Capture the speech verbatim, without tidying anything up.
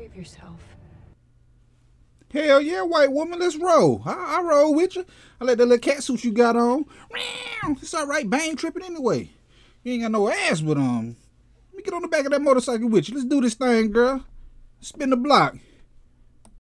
Save yourself. Hell yeah, white woman, let's roll. I, I roll with you. I like that little cat suit you got on. It's all right, bang tripping anyway. You ain't got no ass, but um, let me get on the back of that motorcycle with you. Let's do this thing, girl. Spin the block.